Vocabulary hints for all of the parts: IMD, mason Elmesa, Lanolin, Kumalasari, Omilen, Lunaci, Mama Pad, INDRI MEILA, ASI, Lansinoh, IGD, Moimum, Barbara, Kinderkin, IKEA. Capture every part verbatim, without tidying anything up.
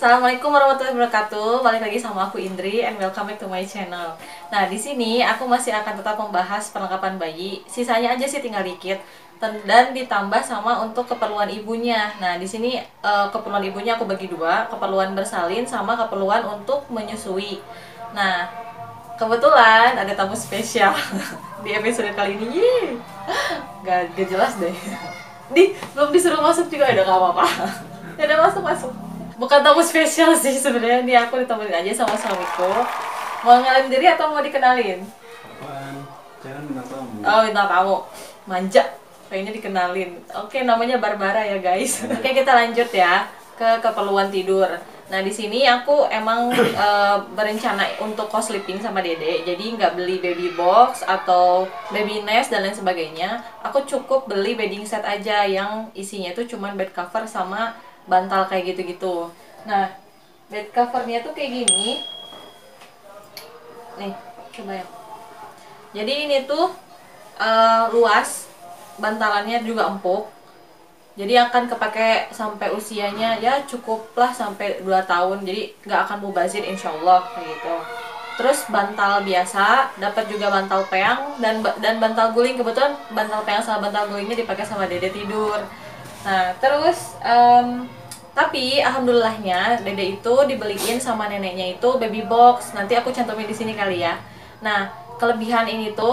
Assalamualaikum warahmatullahi wabarakatuh. Balik lagi sama aku Indri and welcome back to my channel. Nah, di sini aku masih akan tetap membahas perlengkapan bayi. Sisanya aja sih tinggal dikit dan ditambah sama untuk keperluan ibunya. Nah, di sini keperluan ibunya aku bagi dua, keperluan bersalin sama keperluan untuk menyusui. Nah, kebetulan ada tamu spesial di episode kali ini. Yee. Gak, gak jelas deh. Di, belum disuruh masuk juga ada, gak apa-apa. Ya udah masuk-masuk. Bukan tamu spesial sih sebenarnya, dia aku ditemenin aja sama suamiku. Mau ngenalin diri atau mau dikenalin? Apaan? Jangan minta tamu. Oh, minta tamu. Manja. Pengennya dikenalin. Oke, namanya Barbara ya, guys. Oke, kita lanjut ya ke keperluan tidur. Nah, di sini aku emang e, berencana untuk co-sleeping sama Dede. Jadi nggak beli baby box atau baby nest dan lain sebagainya. Aku cukup beli bedding set aja yang isinya itu cuman bed cover sama bantal kayak gitu-gitu. Nah, bed covernya tuh kayak gini. Nih, coba ya. Jadi ini tuh uh, luas, bantalannya juga empuk. Jadi akan kepake sampai usianya ya cukuplah sampai dua tahun. Jadi nggak akan mubazir insyaallah kayak gitu. Terus bantal biasa, dapat juga bantal peang dan dan bantal guling. Kebetulan bantal peang sama bantal gulingnya dipakai sama Dede tidur. Nah, terus um, tapi alhamdulillahnya Dede itu dibeliin sama neneknya itu baby box. Nanti aku cantumin di sini kali ya. Nah, kelebihan ini tuh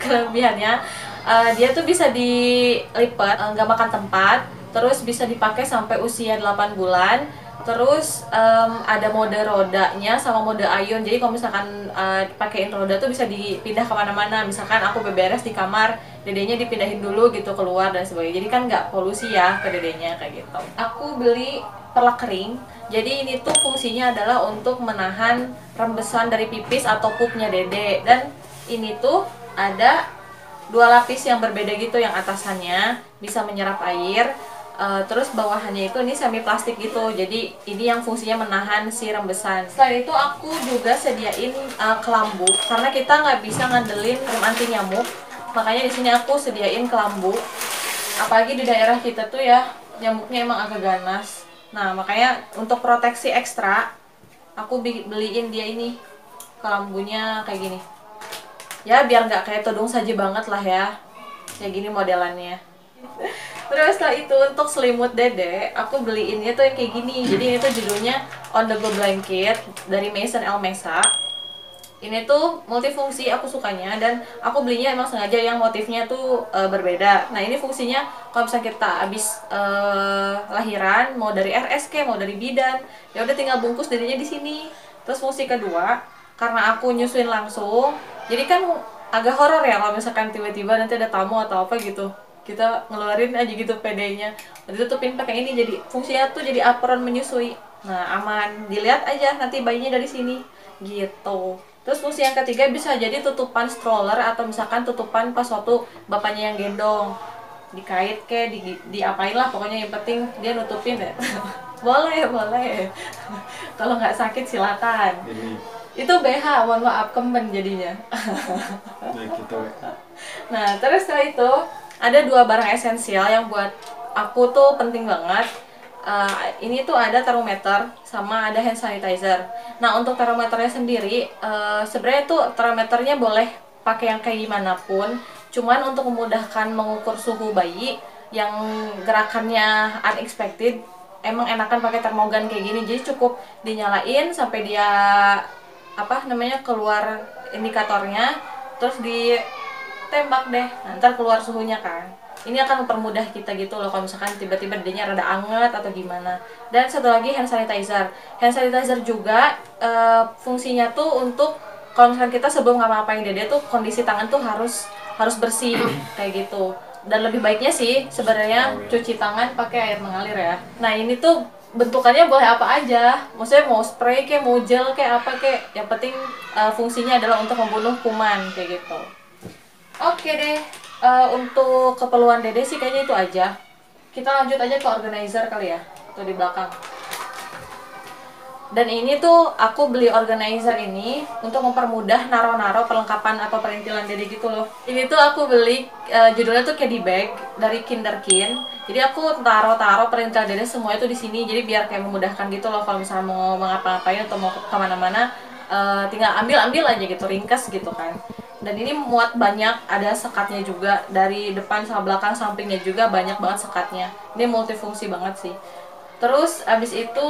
kelebihannya uh, dia tuh bisa dilipat, nggak uh, makan tempat, terus bisa dipakai sampai usia delapan bulan. Terus um, ada mode rodanya sama mode ayun. Jadi kalau misalkan uh, pakein roda tuh bisa dipindah kemana-mana. Misalkan aku beberes di kamar, Dedenya dipindahin dulu gitu keluar dan sebagainya. Jadi kan nggak polusi ya ke Dedenya kayak gitu. Aku beli perlak kering. Jadi ini tuh fungsinya adalah untuk menahan rembesan dari pipis atau pupnya Dede. Dan ini tuh ada dua lapis yang berbeda gitu. Yang atasannya bisa menyerap air. Uh, terus bawahannya itu ini semi plastik gitu, jadi ini yang fungsinya menahan si rembesan. Selain itu aku juga sediain uh, kelambu, karena kita nggak bisa ngandelin krim anti nyamuk, makanya di sini aku sediain kelambu. Apalagi di daerah kita tuh ya nyamuknya emang agak ganas. Nah, makanya untuk proteksi ekstra aku beliin dia ini kelambunya kayak gini. Ya biar nggak kayak tudung saji banget lah ya, kayak gini modelannya. Terus setelah itu untuk selimut Dede, aku beliinnya tuh yang kayak gini. Jadi ini tuh judulnya On The Go Blanket dari Mason Elmesa. Ini tuh multifungsi, aku sukanya, dan aku belinya emang sengaja yang motifnya tuh e, berbeda. Nah, ini fungsinya kalau misalnya kita habis e, lahiran, mau dari R S K, mau dari bidan, ya udah tinggal bungkus Dedenya di sini. Terus fungsi kedua, karena aku nyusuin langsung, jadi kan agak horor ya kalau misalkan tiba-tiba nanti ada tamu atau apa gitu, kita ngeluarin aja gitu pedenya, ditutupin pakai ini. Jadi fungsinya tuh jadi apron menyusui. Nah, aman, dilihat aja nanti bayinya dari sini gitu. Terus fungsi yang ketiga bisa jadi tutupan stroller atau misalkan tutupan pas waktu bapaknya yang gendong, dikait ke, di, diapain lah pokoknya, yang penting dia nutupin ya. Boleh, boleh. Kalau nggak sakit silakan. Ini. Itu B H, mohon maaf, kemen jadinya. Ya, gitu. Nah, terus setelah itu ada dua barang esensial yang buat aku tuh penting banget. Uh, ini tuh ada termometer sama ada hand sanitizer. Nah, untuk termometernya sendiri, uh, sebenarnya tuh termometernya boleh pakai yang kayak gimana pun. Cuman untuk memudahkan mengukur suhu bayi yang gerakannya unexpected, emang enakan pakai termogan kayak gini. Jadi cukup dinyalain sampai dia apa namanya keluar indikatornya, terus di tembak deh, nah, ntar keluar suhunya kan. Ini akan mempermudah kita gitu loh kalau misalkan tiba-tiba Dedenya rada anget atau gimana. Dan satu lagi hand sanitizer. Hand sanitizer juga e, fungsinya tuh untuk kalau misalkan kita sebelum ngapa-ngapain Dede tuh kondisi tangan tuh harus harus bersih kayak gitu. Dan lebih baiknya sih sebenarnya cuci tangan pakai air mengalir ya. Nah, ini tuh bentukannya boleh apa aja. Maksudnya mau spray kayak mau gel kayak apa kayak, yang penting e, fungsinya adalah untuk membunuh kuman kayak gitu. Oke deh, uh, untuk keperluan Dede sih kayaknya itu aja. Kita lanjut aja ke organizer kali ya, atau di belakang. Dan ini tuh aku beli organizer ini untuk mempermudah naro-naro perlengkapan atau perintilan dede gitu loh. Ini tuh aku beli uh, judulnya tuh Caddy Bag dari Kinderkin. Jadi aku taro-taro perintilan dede semua itu di sini. Jadi biar kayak memudahkan gitu loh kalau misalnya mau mengapa-ngapain atau mau kemana-mana, uh, tinggal ambil-ambil aja gitu, ringkas gitu kan. Dan ini muat banyak, ada sekatnya juga dari depan sama belakang, sampingnya juga banyak banget sekatnya. Ini multifungsi banget sih. Terus abis itu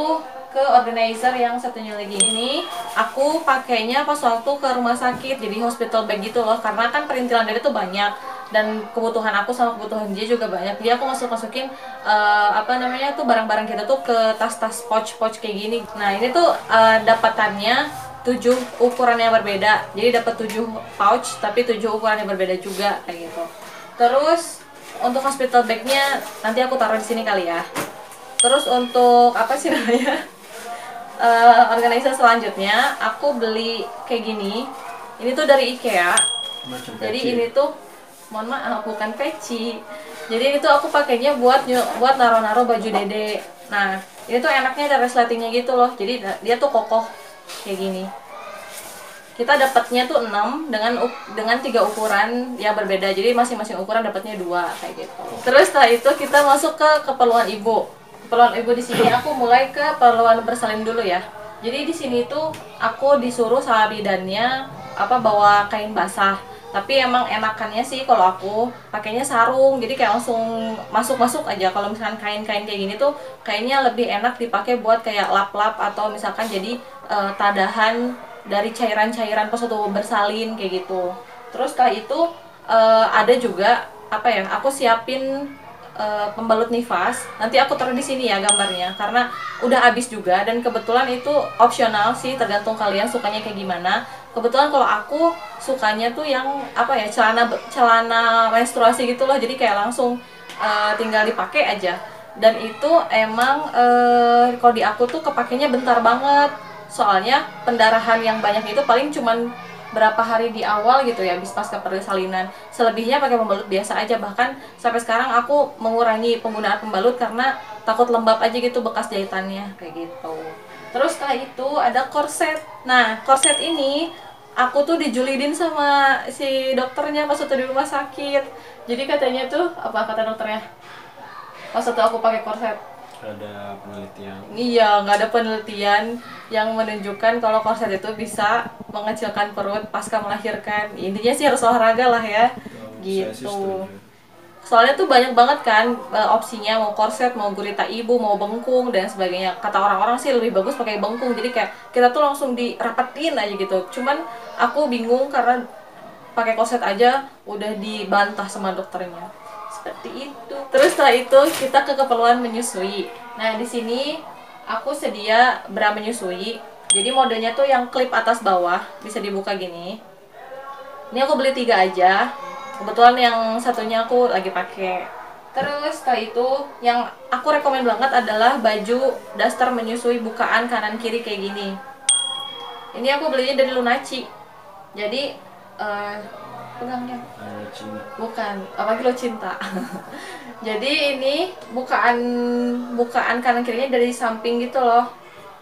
ke organizer yang satunya lagi ini aku pakainya pas waktu ke rumah sakit, jadi hospital bag gitu loh, karena kan perintilan dede tuh banyak dan kebutuhan aku sama kebutuhan dia juga banyak. Jadi aku masuk masukin uh, apa namanya tuh barang-barang kita tuh ke tas-tas pouch-pouch kayak gini. Nah ini tuh uh, dapatannya tujuh ukurannya berbeda, jadi dapat tujuh pouch tapi tujuh ukurannya berbeda juga kayak gitu. Terus untuk hospital bagnya nanti aku taruh di sini kali ya. Terus untuk apa sih namanya? Uh, organizer selanjutnya aku beli kayak gini. Ini tuh dari IKEA. Macam jadi peci. Ini tuh mohon maaf bukan peci. Jadi itu aku pakainya buat buat naro-naro baju dede. Nah, ini tuh enaknya ada resletingnya gitu loh. Jadi dia tuh kokoh kayak gini. Kita dapatnya tuh enam dengan dengan tiga ukuran yang berbeda. Jadi masing-masing ukuran dapatnya dua kayak gitu. Terus setelah itu kita masuk ke keperluan ibu. Keperluan ibu di sini aku mulai ke keperluan bersalin dulu ya. Jadi di sini tuh aku disuruh sama bidannya apa bawa kain basah. Tapi emang enakannya sih kalau aku pakainya sarung, jadi kayak langsung masuk-masuk aja. Kalau misalkan kain-kain kayak gini tuh kayaknya lebih enak dipakai buat kayak lap-lap atau misalkan jadi e, tadahan dari cairan-cairan pas waktu bersalin kayak gitu. Terus setelah itu e, ada juga apa ya? Aku siapin Uh, pembalut nifas. Nanti aku taruh di sini ya gambarnya, karena udah habis juga dan kebetulan itu opsional sih, tergantung kalian sukanya kayak gimana. Kebetulan kalau aku sukanya tuh yang apa ya, celana celana menstruasi gitu loh, jadi kayak langsung uh, tinggal dipakai aja. Dan itu emang uh, kalau di aku tuh kepakainya bentar banget, soalnya pendarahan yang banyak itu paling cuman berapa hari di awal gitu ya, habis pasca persalinan. Selebihnya pakai pembalut biasa aja. Bahkan sampai sekarang aku mengurangi penggunaan pembalut karena takut lembab aja gitu bekas jahitannya kayak gitu. Terus setelah itu ada korset. Nah korset ini aku tuh dijulidin sama si dokternya pas waktu di rumah sakit. Jadi katanya tuh, apa kata dokternya pas waktu aku pakai korset? Ada penelitian. Iya, nggak ada penelitian yang menunjukkan kalau korset itu bisa mengecilkan perut pasca melahirkan. Intinya sih harus olahraga lah ya, oh, gitu. Soalnya tuh banyak banget kan opsinya, mau korset, mau gurita ibu, mau bengkung dan sebagainya. Kata orang-orang sih lebih bagus pakai bengkung. Jadi kayak kita tuh langsung direpetin aja gitu. Cuman aku bingung karena pakai korset aja udah dibantah sama dokternya. Seperti itu. Terus setelah itu kita ke keperluan menyusui. Nah di sini aku sedia bra menyusui. Jadi modelnya tuh yang klip atas bawah, bisa dibuka gini. Ini aku beli tiga aja. Kebetulan yang satunya aku lagi pakai. Terus setelah itu yang aku rekomen banget adalah baju daster menyusui bukaan kanan kiri kayak gini. Ini aku belinya dari Lunaci. Jadi uh, pegangnya bukan apalagi lo cinta. Jadi ini bukaan bukaan kanan kirinya dari samping gitu loh.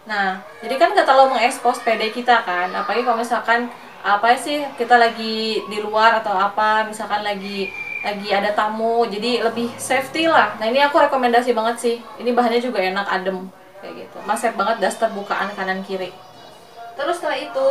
Nah jadi kan gak terlalu mengekspos P D kita kan, apalagi kalau misalkan apa sih kita lagi di luar atau apa, misalkan lagi lagi ada tamu, jadi lebih safety lah. Nah ini aku rekomendasi banget sih, ini bahannya juga enak, adem kayak gitu, maset banget daster bukaan kanan kiri. Terus setelah itu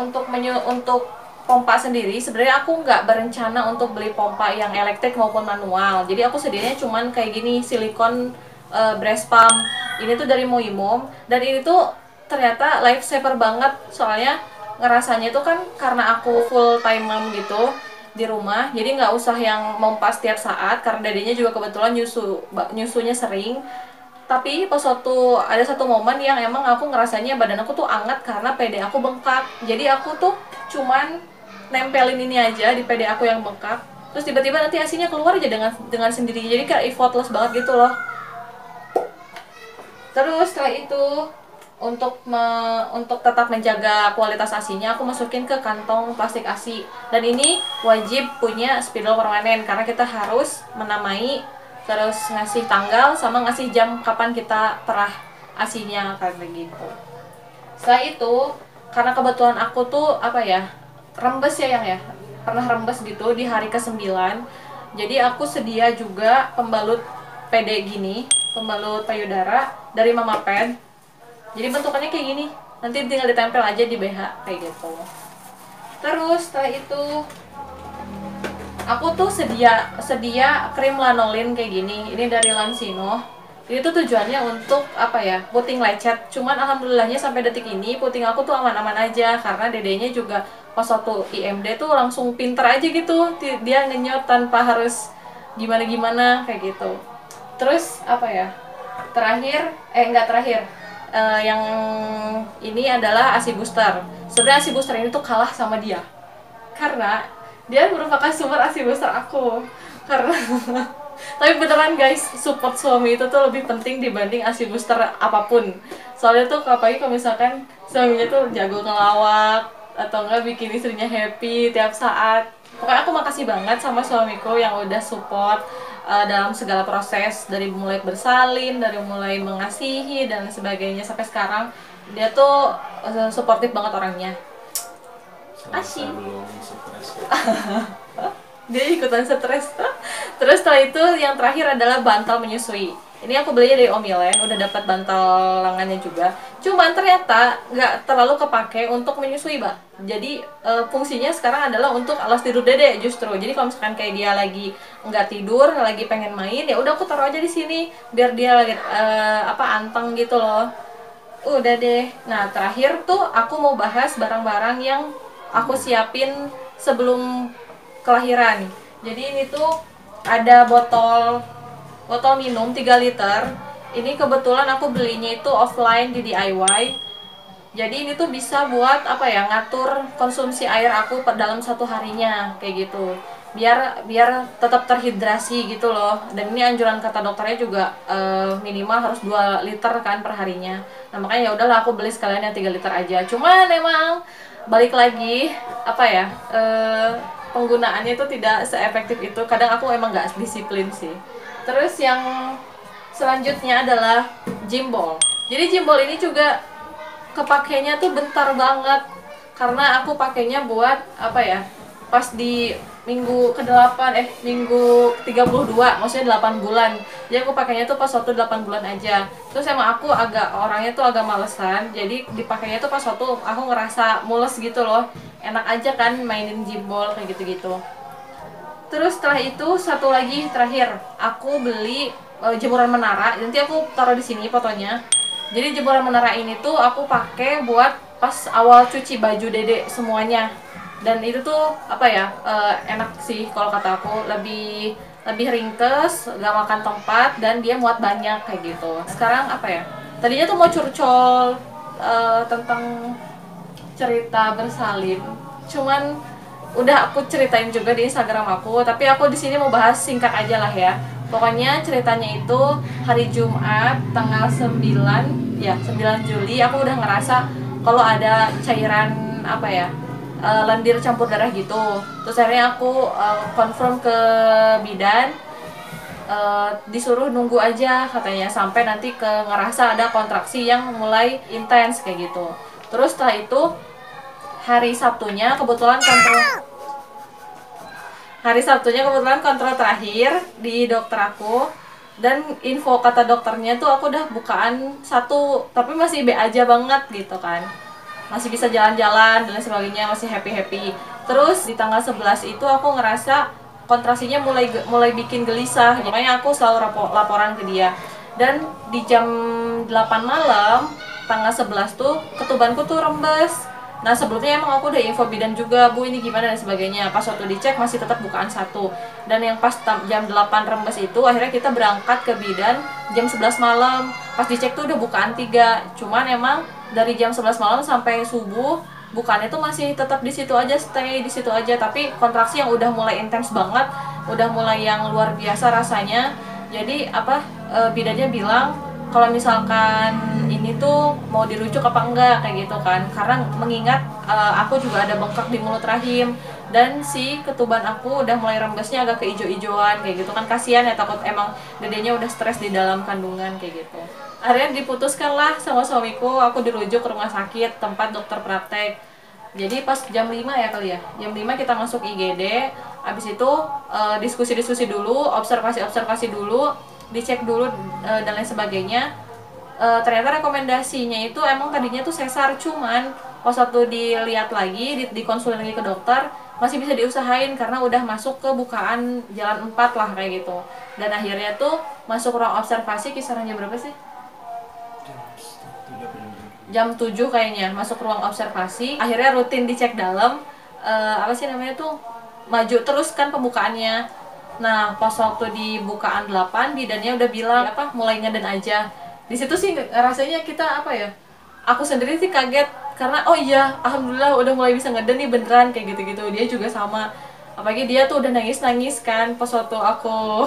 untuk menyu untuk pompa sendiri, sebenarnya aku nggak berencana untuk beli pompa yang elektrik maupun manual. Jadi aku sedianya cuman kayak gini, silikon uh, breast pump. Ini tuh dari Moimum dan ini tuh ternyata life saver banget. Soalnya ngerasanya tuh kan karena aku full time mom gitu di rumah, jadi nggak usah yang memompa setiap saat karena dadanya juga kebetulan nyusu nyusunya sering. Tapi pas suatu ada satu momen yang emang aku ngerasanya badan aku tuh anget karena P D aku bengkak. Jadi aku tuh cuman nempelin ini aja di P D aku yang bengkak, terus tiba-tiba nanti asinya keluar aja dengan dengan sendirinya, jadi kayak effortless banget gitu loh. Terus setelah itu untuk me, untuk tetap menjaga kualitas asinya, aku masukin ke kantong plastik asi. Dan ini wajib punya spidol permanen karena kita harus menamai, terus ngasih tanggal sama ngasih jam kapan kita perah asinya kayak begitu. Setelah itu, karena kebetulan aku tuh apa ya, rembes ya yang ya, pernah rembes gitu di hari kesembilan. Jadi aku sedia juga pembalut P D gini, pembalut payudara dari Mama Pad. Jadi bentukannya kayak gini, nanti tinggal ditempel aja di B H kayak gitu. Terus setelah itu aku tuh sedia sedia krim lanolin kayak gini, ini dari Lansinoh. Ini tuh tujuannya untuk apa ya, puting lecet. Cuman alhamdulillahnya sampai detik ini puting aku tuh aman-aman aja, karena dedenya juga pas waktu I M D tuh langsung pinter aja gitu, dia ngenyot tanpa harus gimana-gimana kayak gitu. Terus apa ya, terakhir eh enggak terakhir uh, yang ini adalah ASI booster. Sebenarnya ASI booster ini tuh kalah sama dia karena dia merupakan sumber ASI booster aku karena tapi beneran guys, support suami itu tuh lebih penting dibanding ASI booster apapun. Soalnya tuh apalagi kalau misalkan suaminya tuh jago ngelawak atau enggak bikin istrinya happy tiap saat. Pokoknya aku makasih banget sama suamiku yang udah support uh, dalam segala proses, dari mulai bersalin, dari mulai mengasihi dan sebagainya sampai sekarang. Dia tuh uh, supportive banget orangnya. Asih. Dia ikutan stres. Terus setelah itu yang terakhir adalah bantal menyusui. Ini aku belinya dari Omilen, udah dapat bantal lengannya juga. Cuman ternyata nggak terlalu kepake untuk menyusui, Mbak. Jadi e, fungsinya sekarang adalah untuk alas tidur dede justru. Jadi kalau misalkan kayak dia lagi nggak tidur, lagi pengen main, ya udah aku taruh aja di sini biar dia lagi e, apa anteng gitu loh. Udah deh. Nah, terakhir tuh aku mau bahas barang-barang yang aku siapin sebelum kelahiran. Jadi ini tuh ada botol botol minum tiga liter. Ini kebetulan aku belinya itu offline di D I Y. Jadi ini tuh bisa buat apa ya, ngatur konsumsi air aku dalam satu harinya kayak gitu. Biar biar tetap terhidrasi gitu loh. Dan ini anjuran kata dokternya juga eh, minimal harus dua liter kan per harinya. Nah, makanya ya udahlah aku beli sekalian yang tiga liter aja. Cuman emang balik lagi apa ya? Eh, penggunaannya itu tidak seefektif itu, kadang aku emang nggak disiplin sih. Terus yang selanjutnya adalah jimbol. Jadi jimbol ini juga kepakainya tuh bentar banget karena aku pakainya buat apa ya, pas di minggu ke delapan eh minggu tiga puluh dua, maksudnya delapan bulan. Jadi aku pakainya tuh pas waktu delapan bulan aja. Terus emang aku agak orangnya tuh agak malesan, jadi dipakainya tuh pas waktu aku ngerasa mules gitu loh. Enak aja kan mainin jimbol kayak gitu-gitu. Terus setelah itu satu lagi terakhir, aku beli uh, jemuran menara. Nanti aku taruh di sini fotonya. Jadi jemuran menara ini tuh aku pakai buat pas awal cuci baju dedek semuanya. Dan itu tuh apa ya, uh, enak sih kalau kata aku, lebih lebih ringkes, gak makan tempat dan dia muat banyak kayak gitu. Sekarang apa ya? Tadinya tuh mau curcol uh, tentang cerita bersalin, cuman udah aku ceritain juga di Instagram aku, tapi aku di sini mau bahas singkat aja lah ya. Pokoknya ceritanya itu hari Jumat tanggal sembilan ya, sembilan Juli aku udah ngerasa kalau ada cairan apa ya, e, lendir campur darah gitu. Terus akhirnya aku e, confirm ke bidan, e, disuruh nunggu aja katanya sampai nanti ke ngerasa ada kontraksi yang mulai intens kayak gitu. Terus setelah itu hari Sabtunya kebetulan kontrol hari Sabtunya kebetulan kontrol terakhir di dokter aku, dan info kata dokternya tuh aku udah bukaan satu tapi masih B aja banget gitu kan, masih bisa jalan-jalan dan sebagainya, masih happy-happy. Terus di tanggal sebelas itu aku ngerasa kontraksinya mulai mulai bikin gelisah, makanya aku selalu laporan ke dia. Dan di jam delapan malam tanggal sebelas tuh ketubanku tuh rembes. Nah, sebelumnya emang aku udah info bidan juga, Bu ini gimana dan sebagainya. Pas waktu dicek masih tetap bukaan satu. Dan yang pas jam delapan rembes itu akhirnya kita berangkat ke bidan jam sebelas malam. Pas dicek tuh udah bukaan tiga. Cuman emang dari jam sebelas malam sampai subuh bukaannya tuh masih tetap di situ aja, stay di situ aja. Tapi kontraksi yang udah mulai intens banget, udah mulai yang luar biasa rasanya. Jadi apa, e, bidannya bilang kalau misalkan ini tuh mau dirujuk apa enggak kayak gitu kan, karena mengingat uh, aku juga ada bengkak di mulut rahim dan si ketuban aku udah mulai rembesnya agak keijo-ijoan kayak gitu kan, kasihan ya, takut emang dedenya udah stres di dalam kandungan kayak gitu. Akhirnya diputuskan lah sama suamiku, aku dirujuk ke rumah sakit tempat dokter praktek. Jadi pas jam lima ya kali ya, jam lima kita masuk I G D, habis itu diskusi-diskusi dulu, observasi-observasi dulu, dicek dulu dan lain sebagainya. Ternyata rekomendasinya itu emang tadinya tuh sesar, cuman pas waktu dilihat lagi, dikonsulin lagi ke dokter, masih bisa diusahain karena udah masuk ke bukaan jalan empat lah kayak gitu. Dan akhirnya tuh masuk ruang observasi kisarannya berapa sih? jam tujuh kayaknya masuk ruang observasi. Akhirnya rutin dicek dalam, uh, apa sih namanya tuh, maju terus kan pembukaannya. Nah pas waktu di bukaan delapan bidannya udah bilang apa, mulai ngeden aja. Di situ sih rasanya kita apa ya, aku sendiri sih kaget karena oh iya alhamdulillah udah mulai bisa ngeden nih beneran kayak gitu-gitu. Dia juga sama, apalagi dia tuh udah nangis-nangis kan pas waktu aku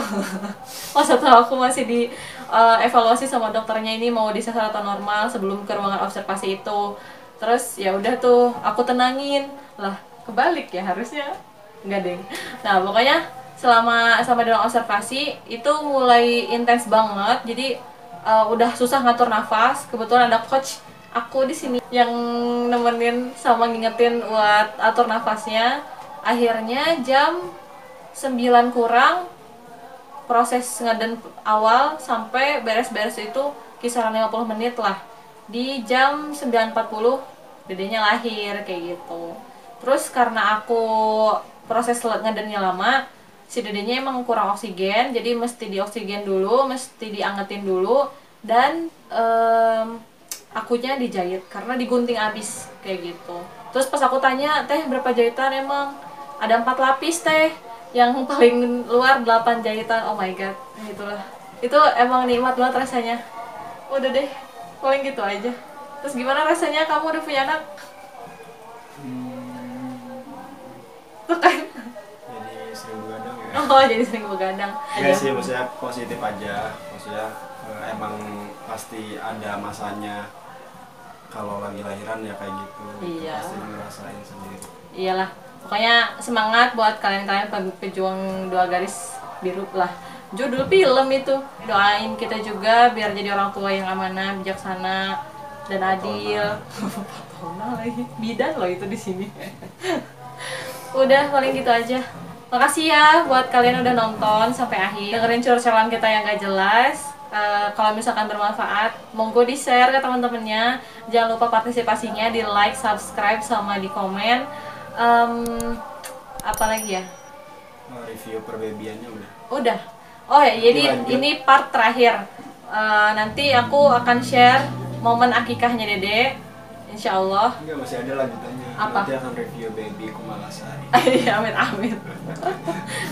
pas waktu aku masih di uh, evaluasi sama dokternya ini mau disesar atau normal sebelum ke ruangan observasi itu. Terus ya udah tuh aku tenangin lah, kebalik ya harusnya, enggak deh. Nah pokoknya selama sama dalam observasi itu mulai intens banget, jadi uh, udah susah ngatur nafas. Kebetulan ada coach aku di sini yang nemenin sama ngingetin buat atur nafasnya. Akhirnya jam sembilan kurang proses ngeden awal sampai beres-beres itu kisaran lima puluh menit lah. Di jam sembilan empat puluh dedenya lahir kayak gitu. Terus karena aku proses ngedennya lama, si dedenya emang kurang oksigen, jadi mesti dioksigen dulu, mesti diangetin dulu, dan um, akunya dijahit karena digunting abis kayak gitu. Terus pas aku tanya, teh berapa jahitan emang? Ada empat lapis teh, yang paling luar delapan jahitan. Oh my god, gitulah. Itu emang nikmat banget rasanya. Udah deh, paling gitu aja. Terus gimana rasanya kamu udah punya anak? Hmm. Tuh kan? Jadi sering begadang ya. Oh jadi sering begadang. Enggak sih, maksudnya positif aja. Maksudnya emang pasti ada masanya. Kalau lagi lahiran ya kayak gitu, iya. Pasti ngerasain sendiri. Iyalah, pokoknya semangat buat kalian-kalian pejuang dua garis biru lah. Judul film itu, doain kita juga biar jadi orang tua yang amanah, bijaksana, dan adil. Patona lagi, bidan loh itu di sini. Udah paling gitu aja. Makasih ya buat kalian udah nonton sampai akhir, dengerin curcolan kita yang gak jelas. Uh, kalau misalkan bermanfaat, monggo di share ke teman-temannya. Jangan lupa partisipasinya di like, subscribe, sama di komen. Um, apa lagi ya? Review perbebiannya udah. Udah. Oh ya, jadi lanjut. Ini part terakhir. Uh, nanti aku akan share momen akikahnya Dede, insya Allah. Enggak, masih ada lanjutannya. Apa? Nanti akan review baby Kumalasari. Iya, amin amin.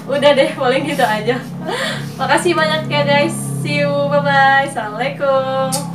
Udah deh, paling gitu aja. Makasih banyak ya guys. See you, bye-bye. Assalamualaikum.